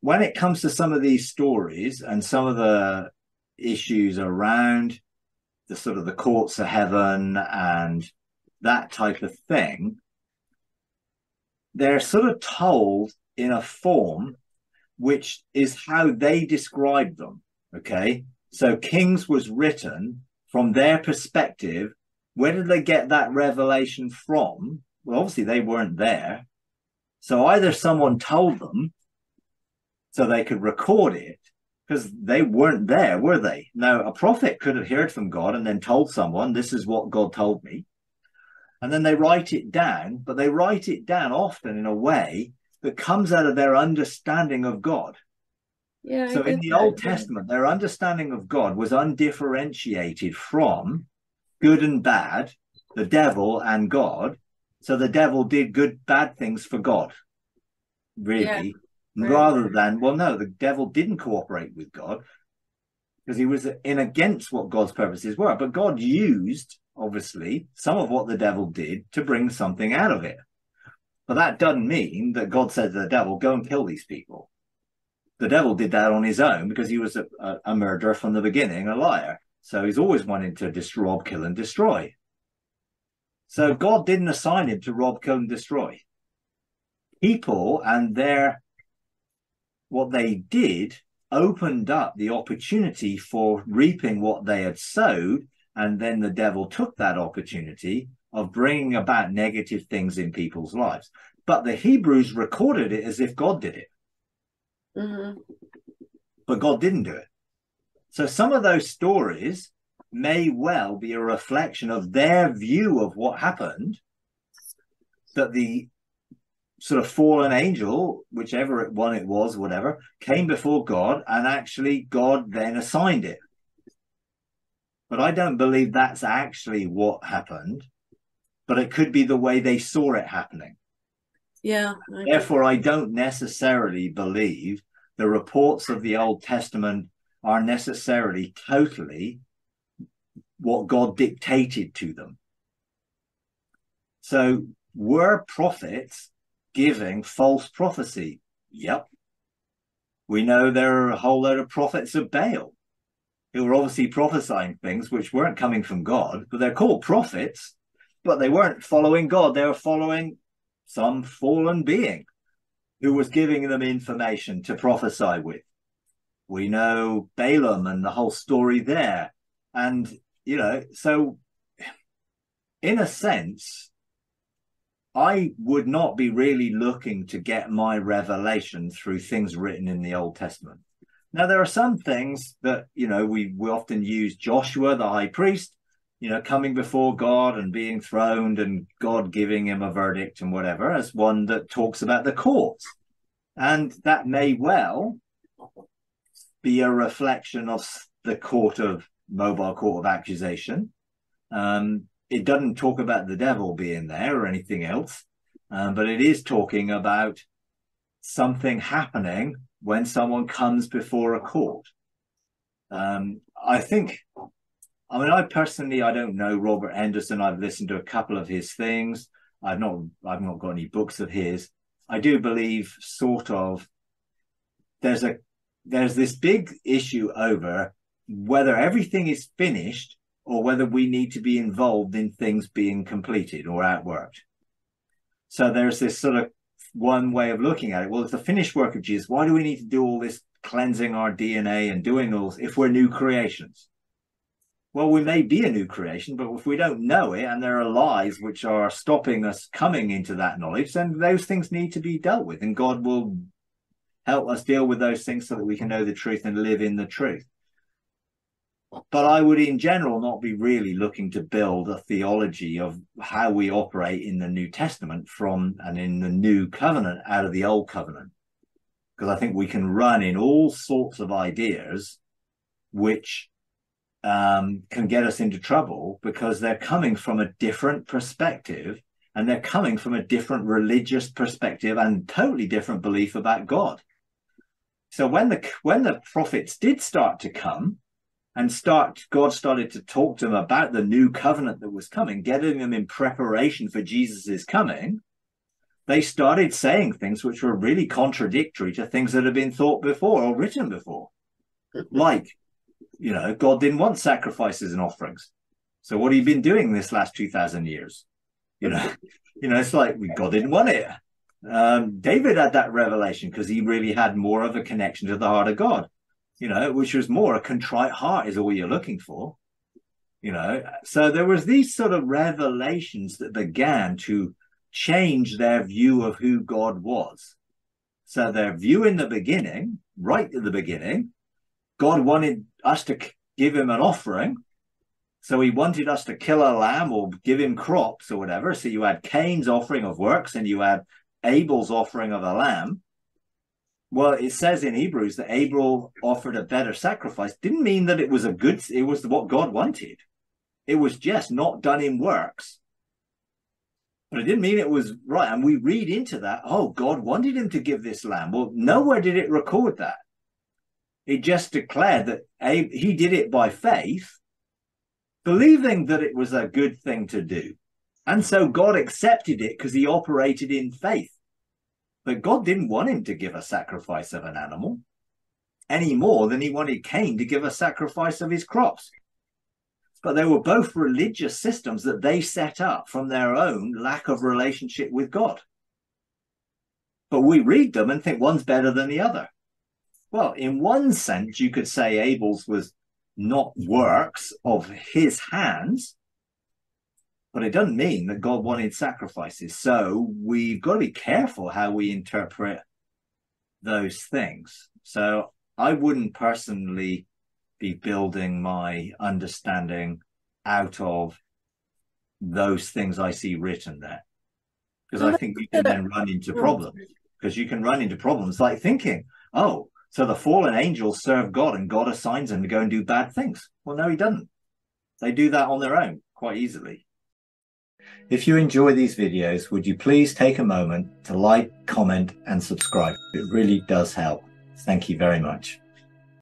when it comes to some of these stories and some of the issues around the sort of the courts of heaven and that type of thing, they're sort of told in a form which is how they describe them. Okay, so Kings was written from their perspective. Where did they get that revelation from? Well, obviously they weren't there, so either someone told them so they could record it, because they weren't there, were they? Now, a prophet could have heard from God and then told someone, this is what God told me. And then they write it down, but they write it down often in a way that comes out of their understanding of God. Yeah. So in the Old Testament, their understanding of God was undifferentiated from good and bad, the devil and God. So the devil did good, bad things for God, really. Yeah. Rather than, well, no, the devil didn't cooperate with God because he was in against what God's purposes were. But God used, obviously, some of what the devil did to bring something out of it. But that doesn't mean that God said to the devil, go and kill these people. The devil did that on his own because he was a murderer from the beginning, a liar. So he's always wanting to rob, kill and destroy. So God didn't assign him to rob, kill and destroy. People and their... what they did opened up the opportunity for reaping what they had sowed. And then the devil took that opportunity of bringing about negative things in people's lives. But the Hebrews recorded it as if God did it. Mm-hmm. But God didn't do it. So some of those stories may well be a reflection of their view of what happened, that the sort of fallen angel, whichever one it was, whatever, came before God, and actually God then assigned it. But I don't believe that's actually what happened, but it could be the way they saw it happening. Yeah. Therefore, I don't necessarily believe the reports of the Old Testament are necessarily totally what God dictated to them. So were prophets giving false prophecy? Yep. We know there are a whole load of prophets of Baal who were obviously prophesying things which weren't coming from God, but they're called prophets, but they weren't following God. They were following some fallen being who was giving them information to prophesy with. We know Balaam and the whole story there. And, you know, so in a sense, I would not be really looking to get my revelation through things written in the Old Testament. Now, there are some things that, you know, we often use Joshua, the high priest, you know, coming before God and being throned and God giving him a verdict and whatever, as one that talks about the courts. And that may well be a reflection of the mobile court of accusation. It doesn't talk about the devil being there or anything else, but it is talking about something happening when someone comes before a court. I don't know Robert Henderson. I've listened to a couple of his things. I've not got any books of his. I do believe sort of there's this big issue over whether everything is finished or whether we need to be involved in things being completed or outworked. So there's this sort of one way of looking at it. Well, it's the finished work of Jesus. Why do we need to do all this cleansing our DNA and doing all this if we're new creations? Well, we may be a new creation, but if we don't know it and there are lies which are stopping us coming into that knowledge, then those things need to be dealt with. And God will help us deal with those things so that we can know the truth and live in the truth. But I would, in general, not be really looking to build a theology of how we operate in the New Testament from and in the New Covenant out of the Old Covenant, because I think we can run in all sorts of ideas which can get us into trouble because they're coming from a different perspective and they're coming from a different religious perspective and totally different belief about God. So when the prophets did start to come, and God started to talk to them about the new covenant that was coming, getting them in preparation for Jesus's coming, they started saying things which were really contradictory to things that had been thought before or written before. Like, you know, God didn't want sacrifices and offerings. So what have you been doing this last 2,000 years? You know, it's like, God didn't want it. David had that revelation because he really had more of a connection to the heart of God, you know, which was more a contrite heart is all you're looking for, you know. So there was these sort of revelations that began to change their view of who God was. So their view in the beginning, right at the beginning, God wanted us to give him an offering. So he wanted us to kill a lamb or give him crops or whatever. So you had Cain's offering of works and you had Abel's offering of a lamb. Well, it says in Hebrews that Abel offered a better sacrifice. Didn't mean that it was a good, it was what God wanted. It was just not done in works. But it didn't mean it was right. And we read into that, oh, God wanted him to give this lamb. Well, nowhere did it record that. It just declared that he did it by faith, believing that it was a good thing to do. And so God accepted it because he operated in faith. But God didn't want him to give a sacrifice of an animal any more than he wanted Cain to give a sacrifice of his crops. But they were both religious systems that they set up from their own lack of relationship with God. But we read them and think one's better than the other. Well, in one sense, you could say Abel's was not works of his hands, but it doesn't mean that God wanted sacrifices. So we've got to be careful how we interpret those things. So I wouldn't personally be building my understanding out of those things I see written there, because I think you can then run into problems, because you can run into problems like thinking, oh, so the fallen angels serve God and God assigns them to go and do bad things. Well, no, he doesn't. They do that on their own quite easily. If you enjoy these videos, would you please take a moment to like, comment, and subscribe? It really does help. Thank you very much.